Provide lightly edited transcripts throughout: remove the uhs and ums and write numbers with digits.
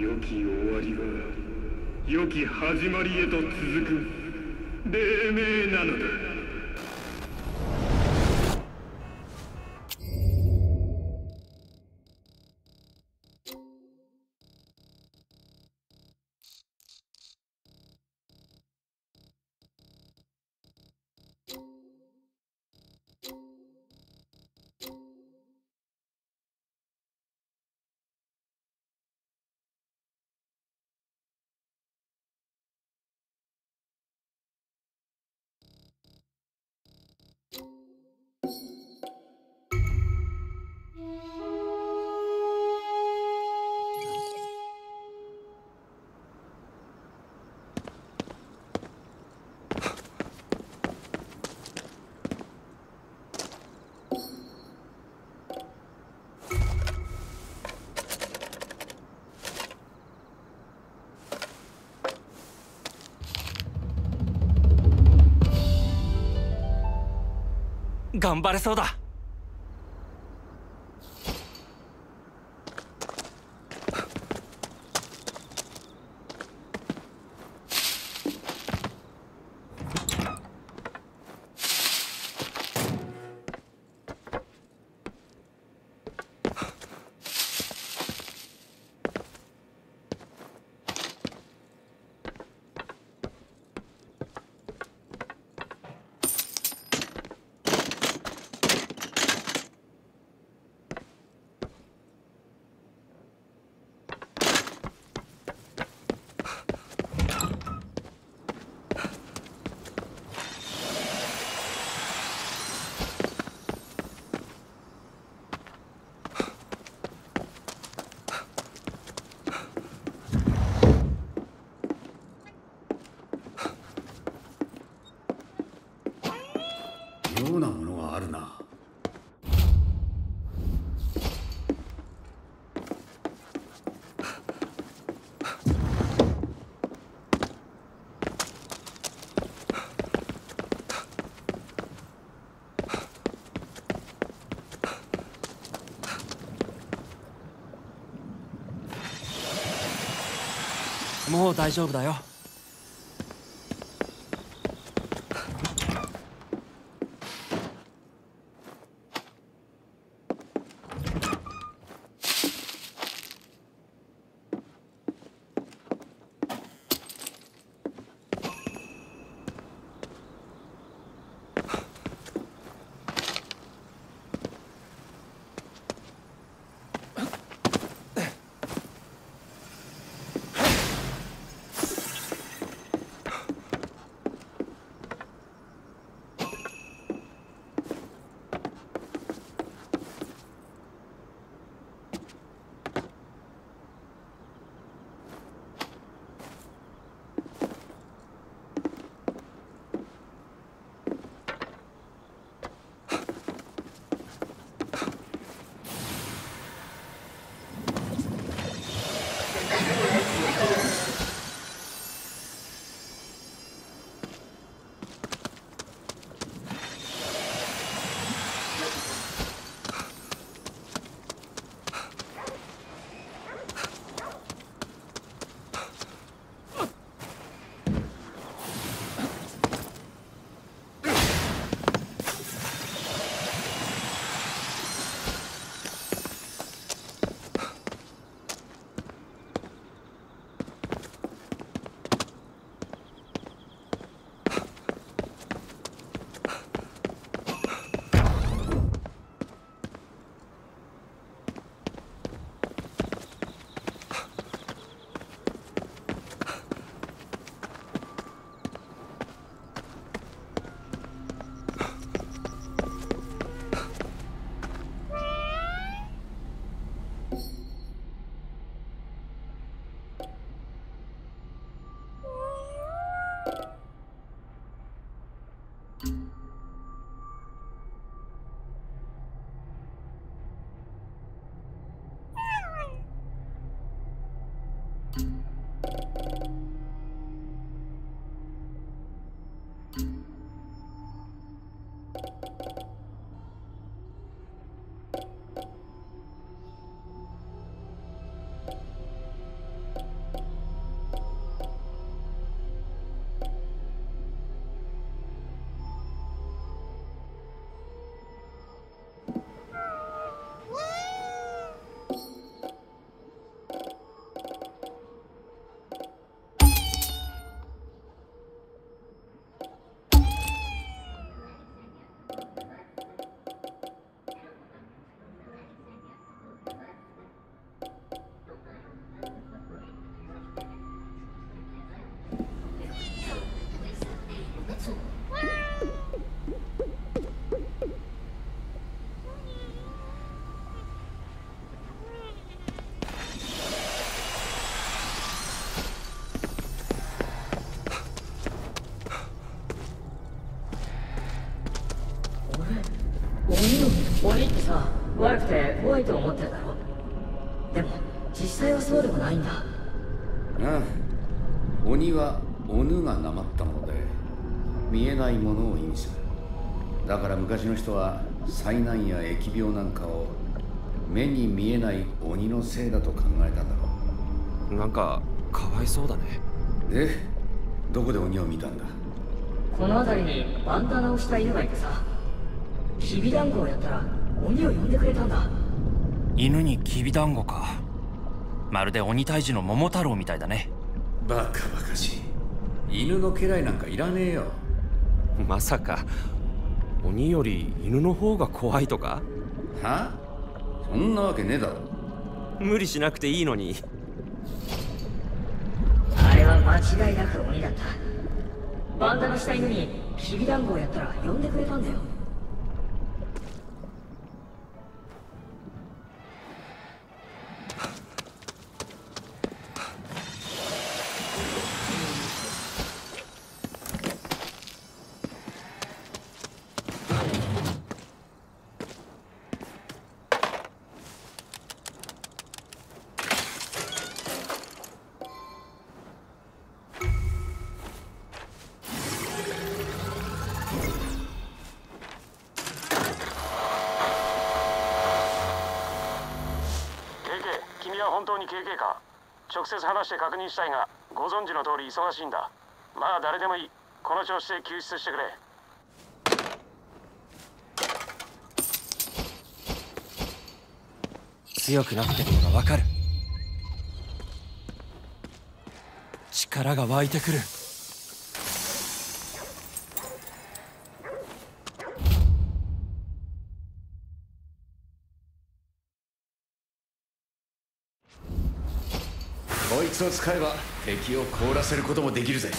良き終わりは良き始まりへと続く黎明なのだ。 頑張れそうだ。 もう大丈夫だよ。ないんだ。ああ、鬼は鬼がなまったもので見えないものを意味する。だから昔の人は災難や疫病なんかを目に見えない鬼のせいだと考えたんだろう。なんかかわいそうだね。で、どこで鬼を見たんだ？この辺りにバンダナをした犬がいてさ、きびだんごをやったら鬼を呼んでくれたんだ。犬にきびだんごか。まるで鬼退治の桃太郎みたいだね。バカバカしい。犬の家来なんかいらねえよ。まさか鬼より犬の方が怖いとか？は？そんなわけねえだろ。無理しなくていいのに。あれは間違いなく鬼だった。バンダナした犬にきびだんごをやったら呼んでくれたんだよ。直接話して確認したいが、ご存知の通り忙しいんだ。まあ誰でもいい。この調子で救出してくれ。強くなってるのがわかる。力が湧いてくる。こいつを使えば敵を凍らせることもできるぜ。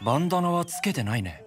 バンダナはつけてないね。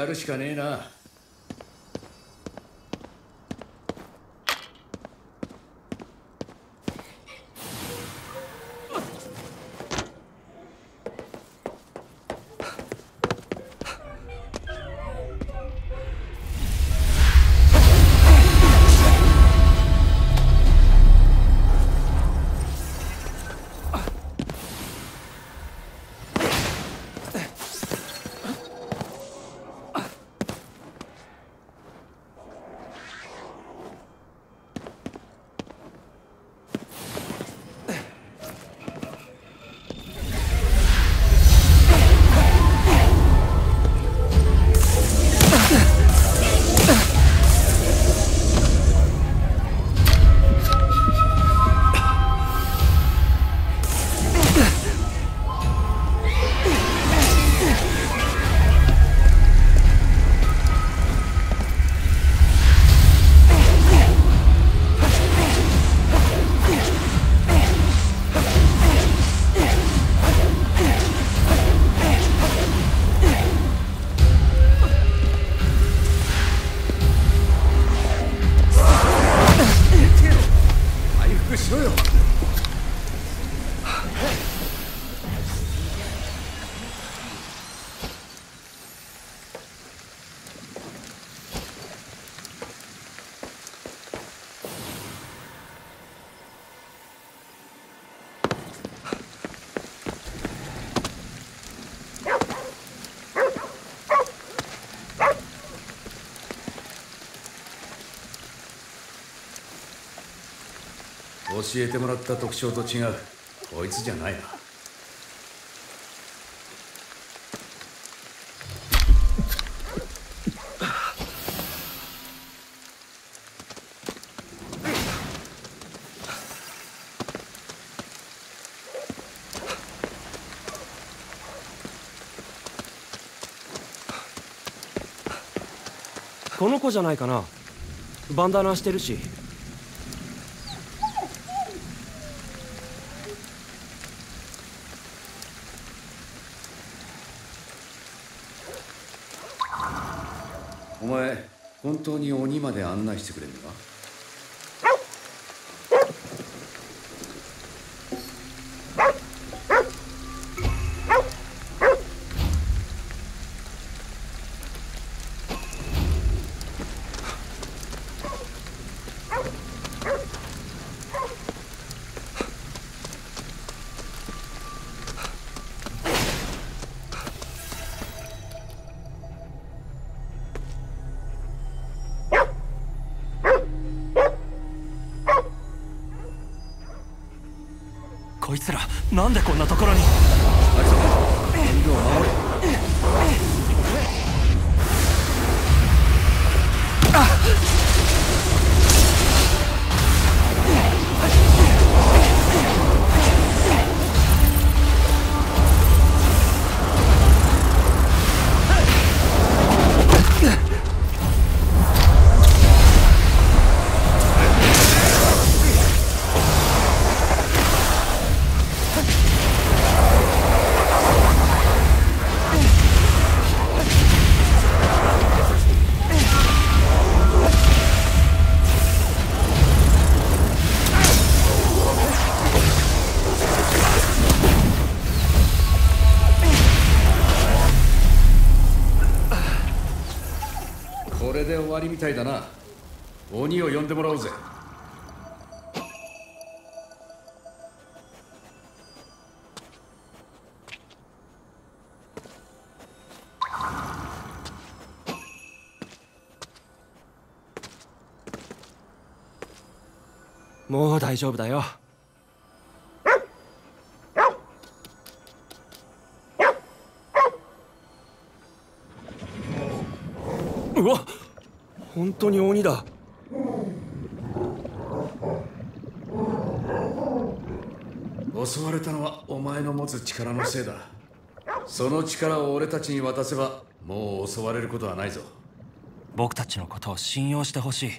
やるしかねえな。教えてもらった特徴と違う。こいつじゃないな。この子じゃないかな。バンダナしてるし。お前、本当に鬼まで案内してくれるのか？こいつら、なんでこんなところに。アリサ、リードを守れ。終わりみたいだな。鬼を呼んでもらおうぜ。もう大丈夫だよ。うわっ、本当に鬼だ。襲われたのはお前の持つ力のせいだ。その力を俺たちに渡せばもう襲われることはないぞ。僕たちのことを信用してほしい。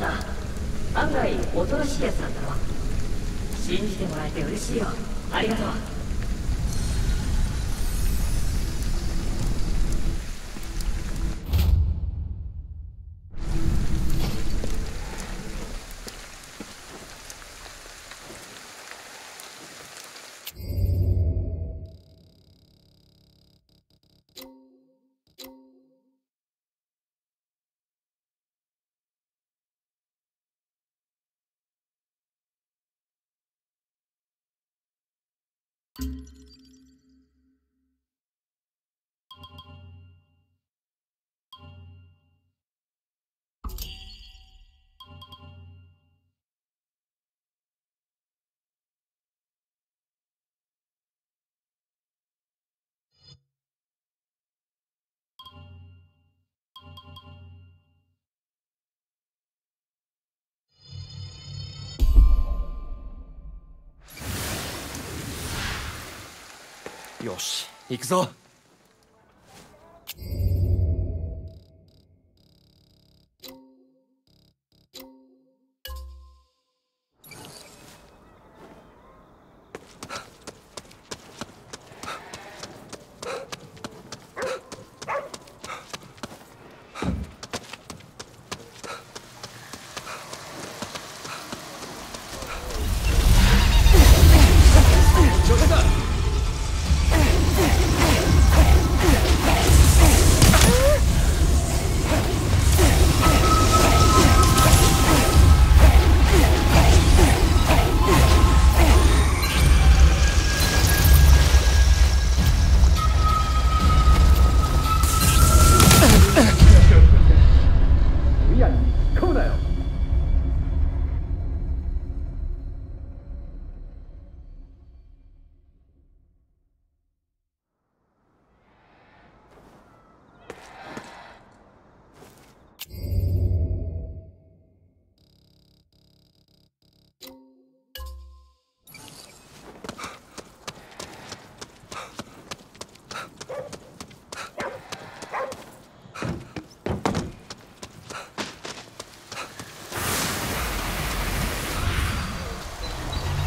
だ。案外恐ろしいやつなんだろ。信じてもらえて嬉しいよ。ありがとう。よし、行くぞ。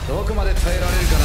どこまで耐えられるかな。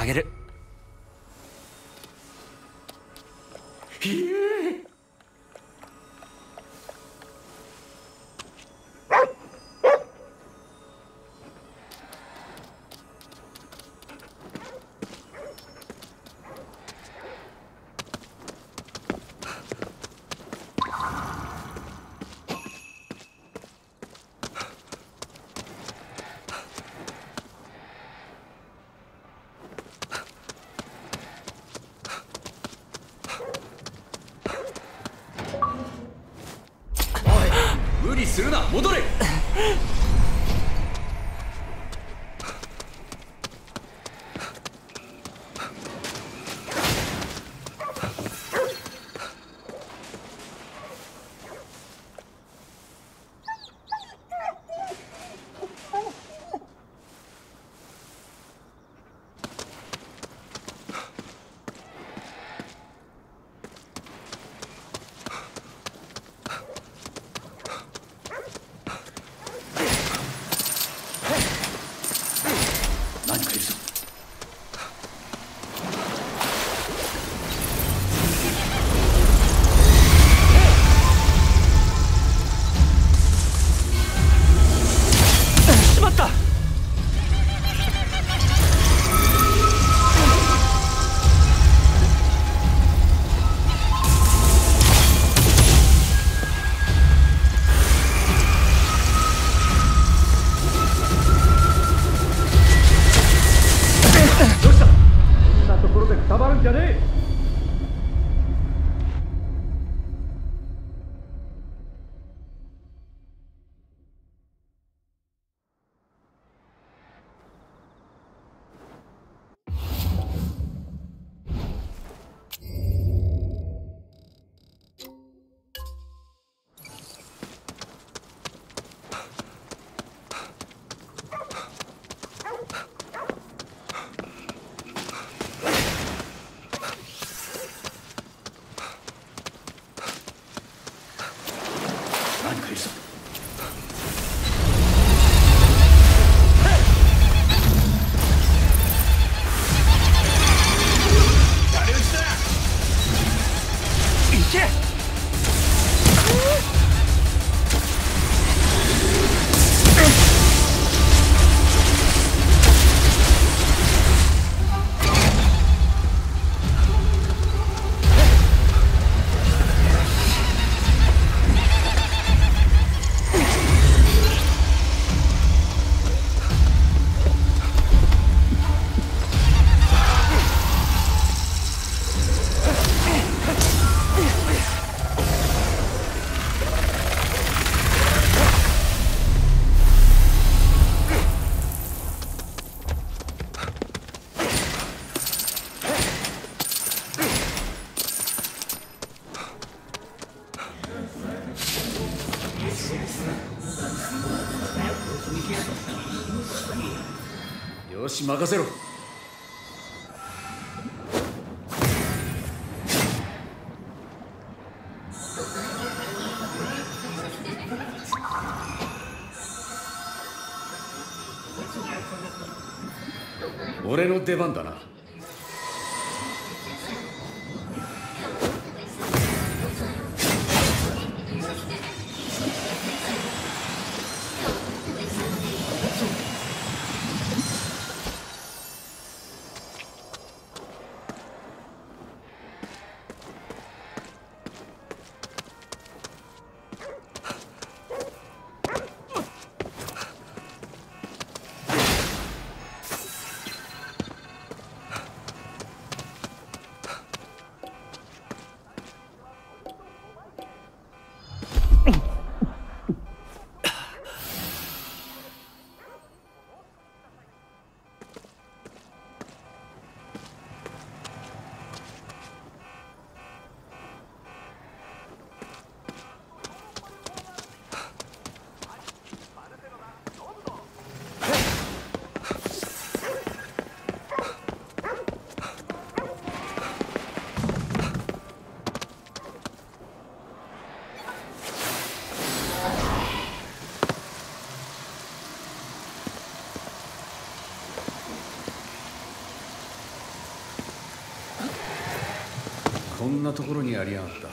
あげる。するな、戻れ。よし、任せろ。俺の出番だな。こんなところにありやがった。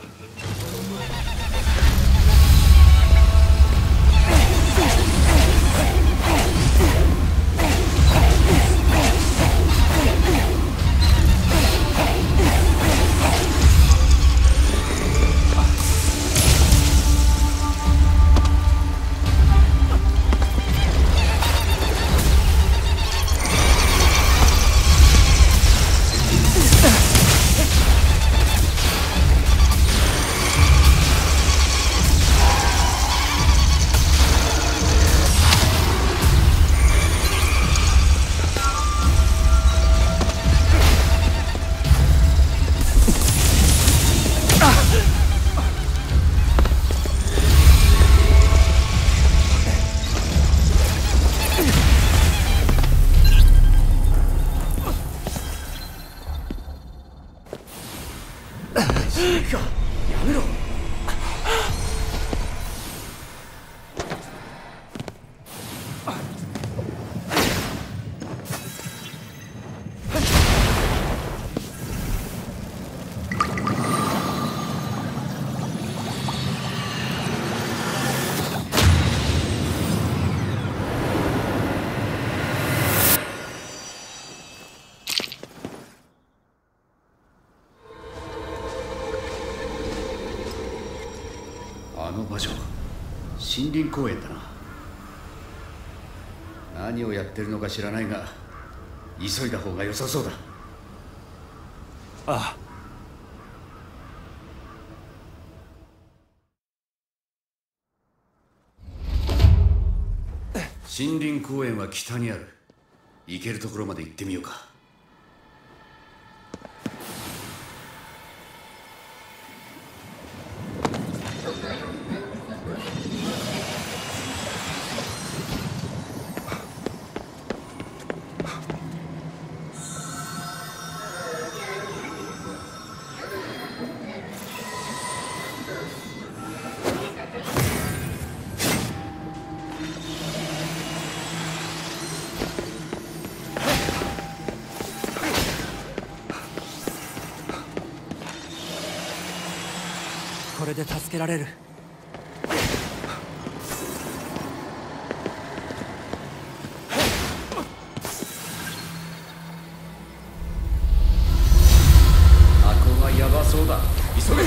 森林公園だな。何をやってるのか知らないが急いだ方が良さそうだ。ああ。森林公園は北にある。行けるところまで行ってみようか。これで助けられる。箱がヤバそうだ。急げ。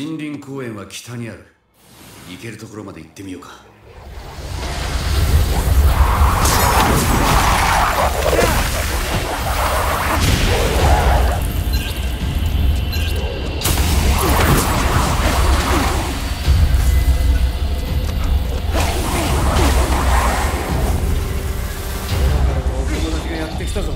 森林公園は北にある。行けるところまで行ってみようか。友達がやってきたぞ。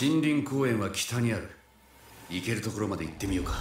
森林公園は北にある。行けるところまで行ってみようか。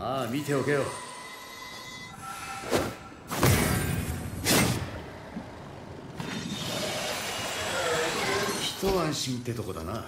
ああ、見ておけよ。 安心ってとこだな。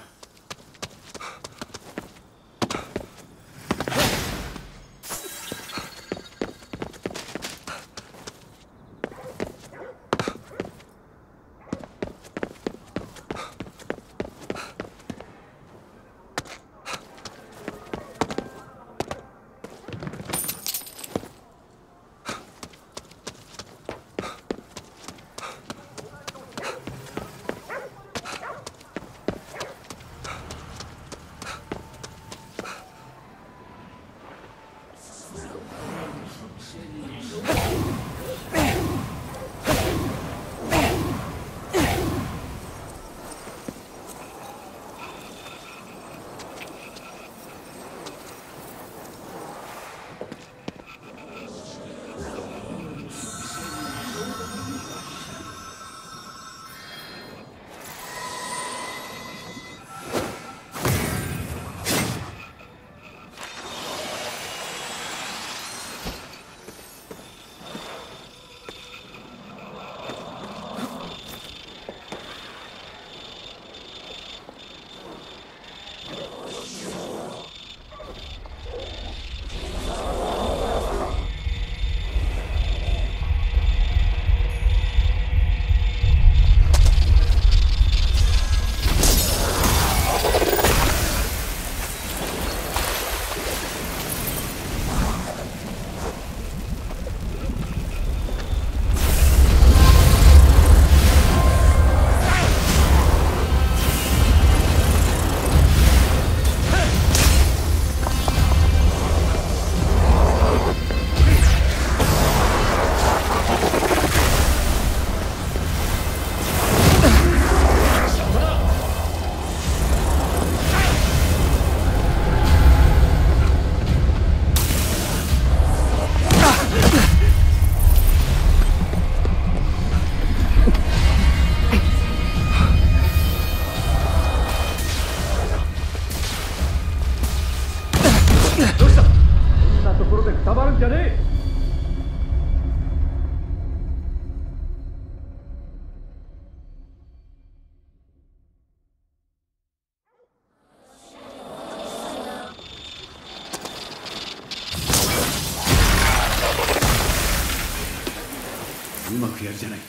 うまくやるじゃない。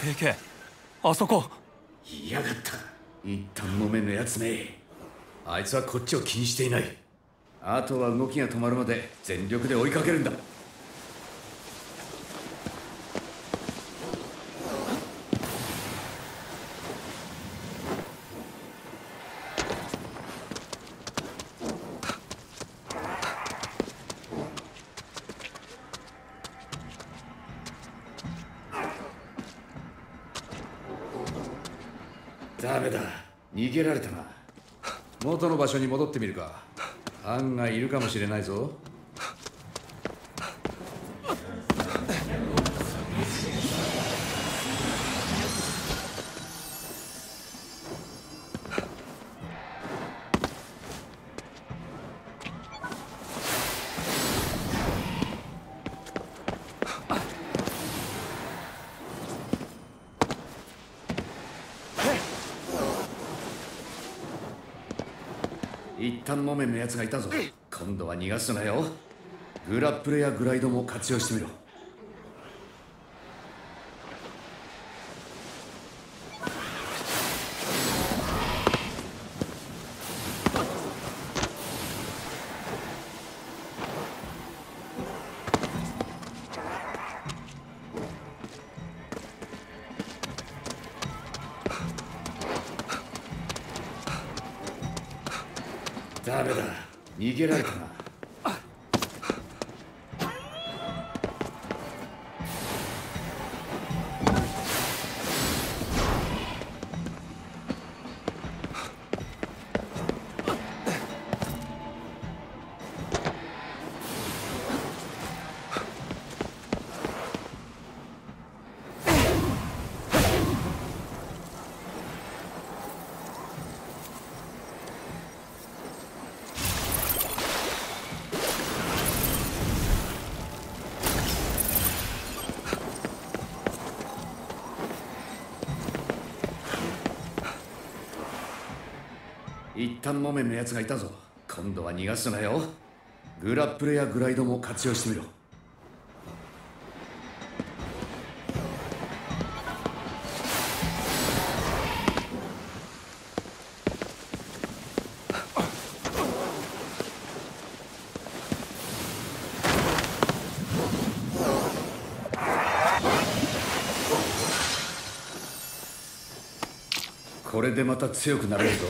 KK、あそこ。嫌がった。一旦揉めぬやつめ。あいつはこっちを気にしていない。あとは動きが止まるまで全力で追いかけるんだ。ダメだ、逃げられたな。元の場所に戻ってみるか。案外いるかもしれないぞ。一旦もめのやつがいたぞ。今度は逃がすなよ。グラップルやグライドも活用してみろ。ダメだ、逃げられたな。一旦もめのやつがいたぞ。今度は逃がすなよ。グラップルやグライドも活用してみろ。これでまた強くなれるぞ。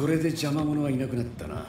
これで邪魔者はいなくなったな。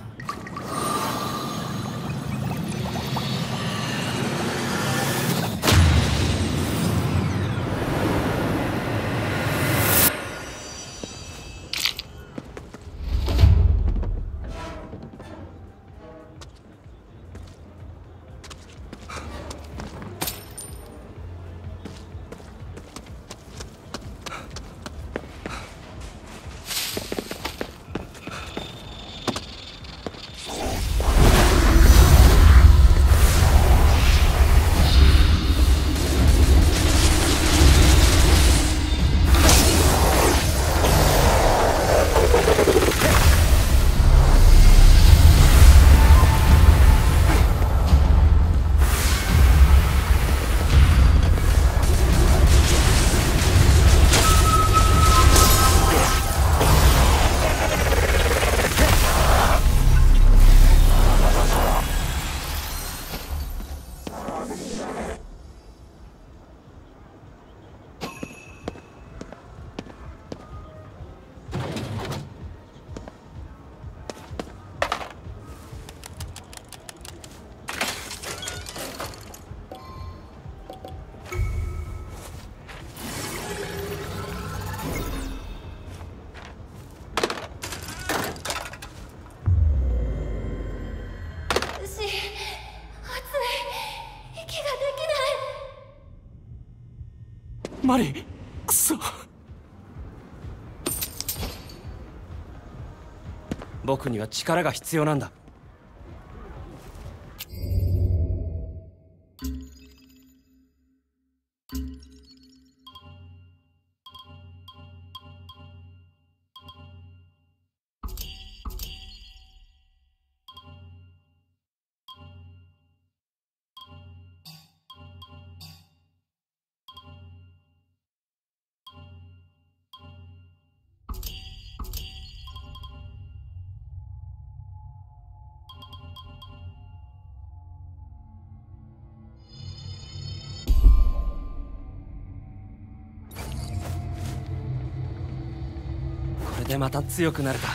マリー、くそ。僕には力が必要なんだ。でまた強くなれた。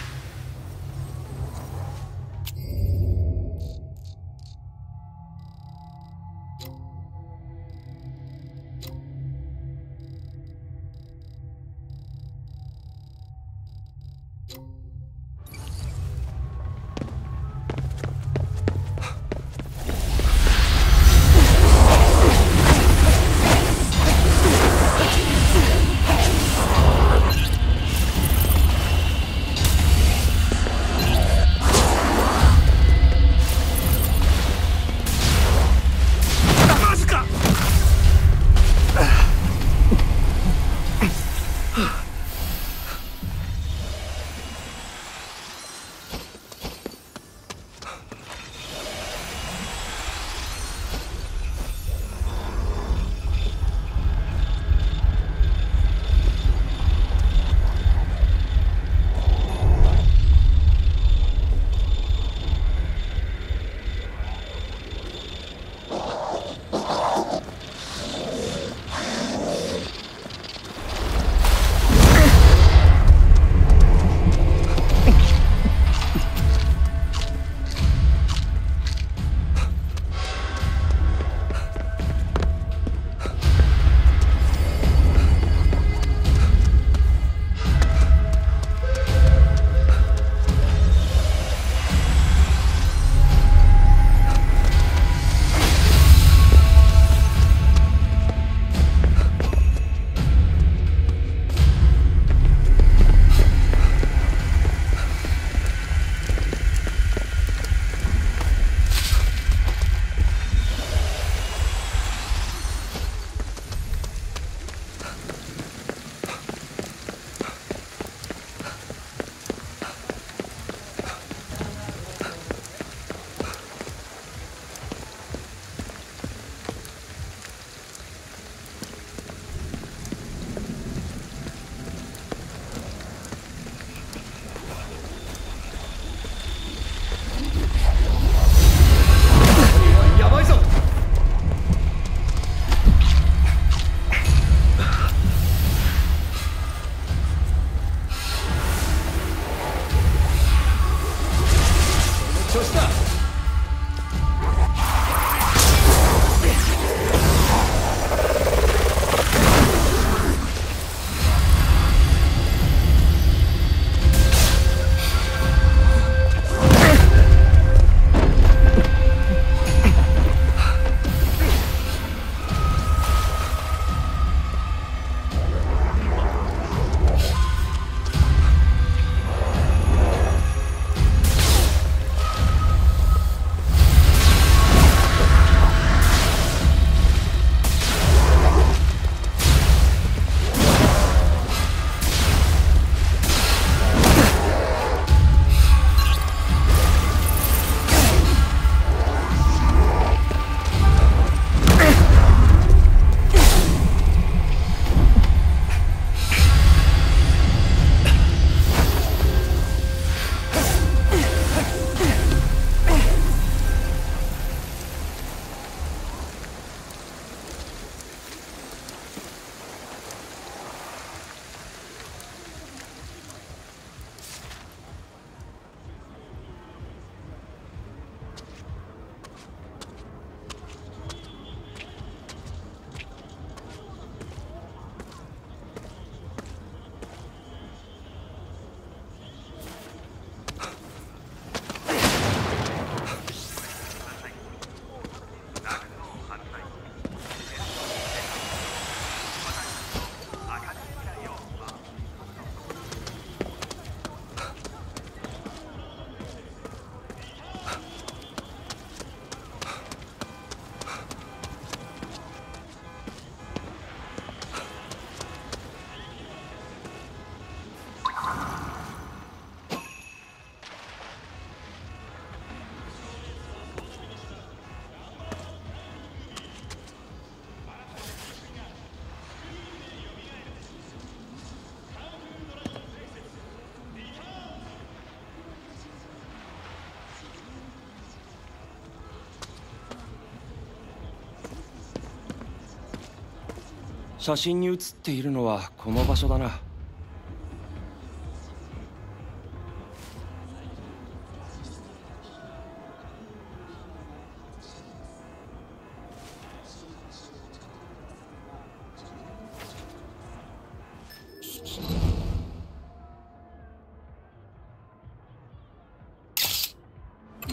写真に写っているのはこの場所だな。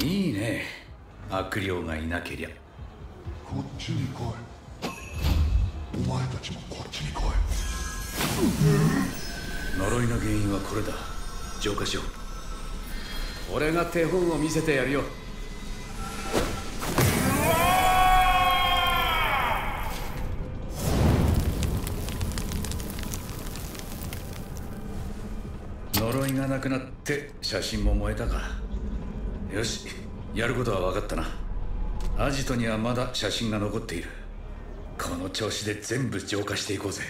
いいね、悪霊がいなけりゃ。こっちに来い。 お前たちもこっちに来い。呪いの原因はこれだ。浄化しよう。俺が手本を見せてやるよ。呪いがなくなって写真も燃えたか。よし、やることは分かったな。アジトにはまだ写真が残っている。 この調子で全部浄化していこうぜ。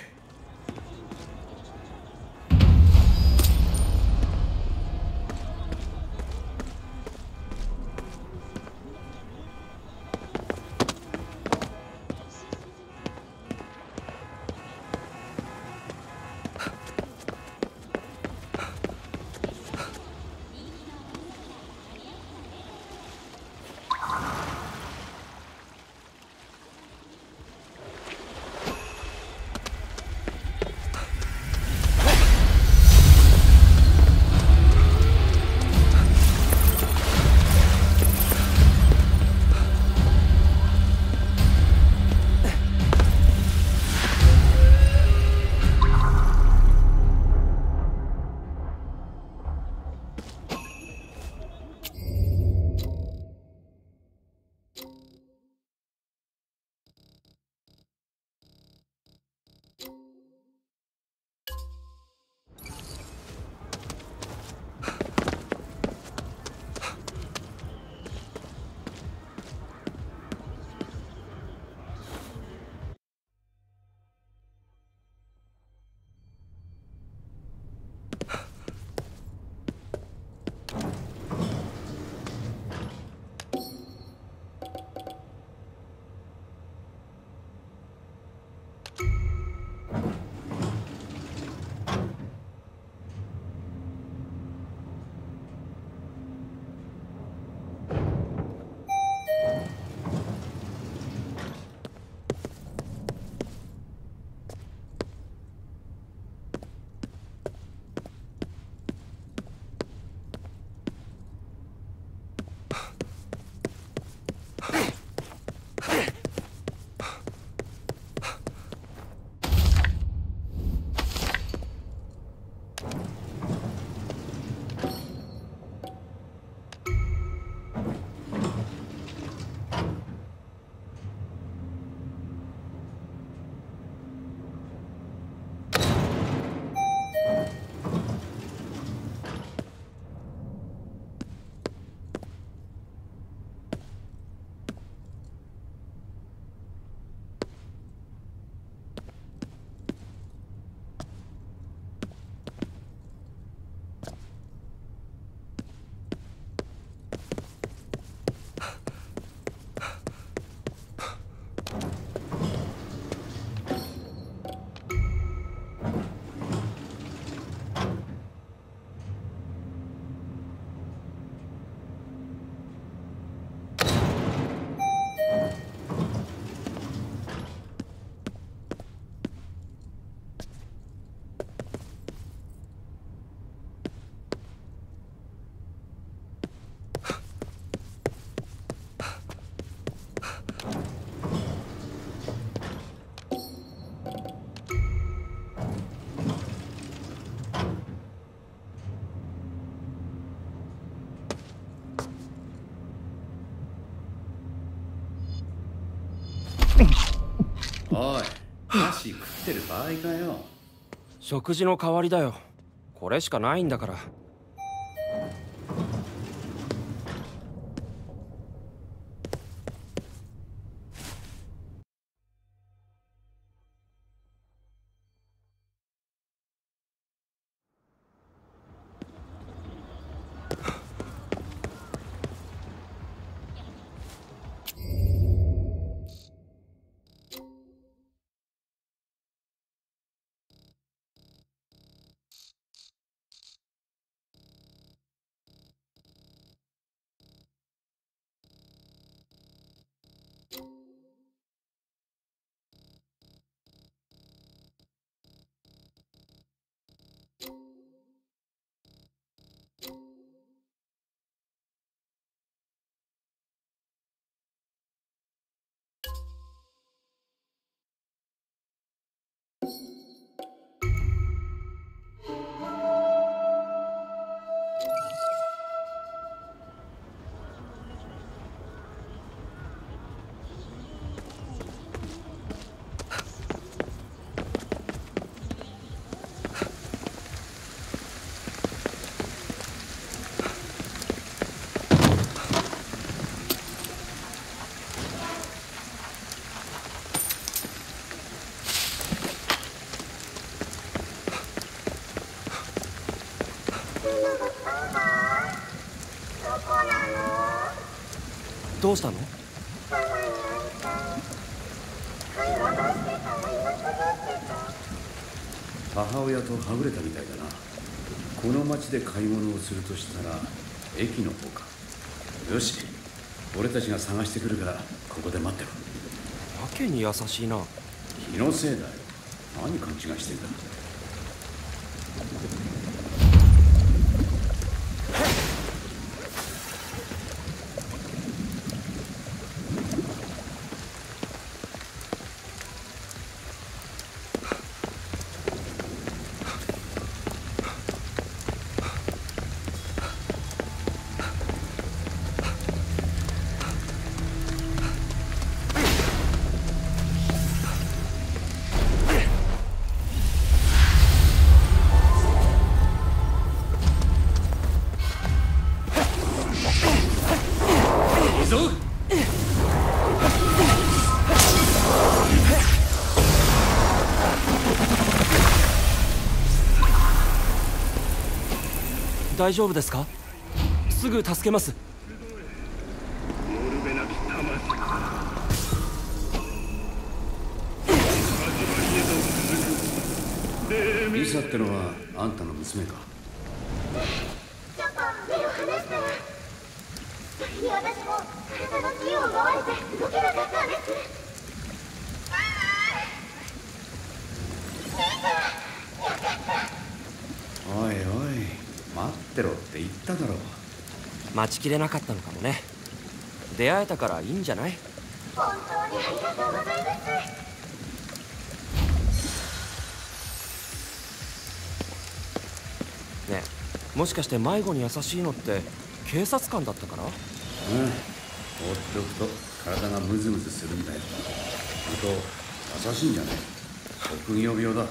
おい、箸食ってる場合かよ。食事の代わりだよ。これしかないんだから。どうしたの？母親とはぐれたみたいだな。この町で買い物をするとしたら駅の方か。よし、俺たちが探してくるからここで待ってろ。やけに優しいな。気のせいだよ。何勘違いしてんだ。大丈夫ですか？すぐ助けます。リサってのはあんたの娘か？ちょっと目を離したら先に私も体の気を奪われて動けなかったんです。ああ、リサ、よかった。おいおい、待ってろって言っただろう。待ちきれなかったのかもね。出会えたからいいんじゃない？本当にありがとうございます。ねえ、もしかして迷子に優しいのって警察官だったから？うん、放っておくと体がムズムズするんだよ。あと優しいんじゃない？職業病だ。